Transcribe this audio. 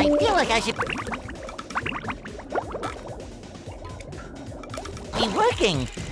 I feel like I should be working.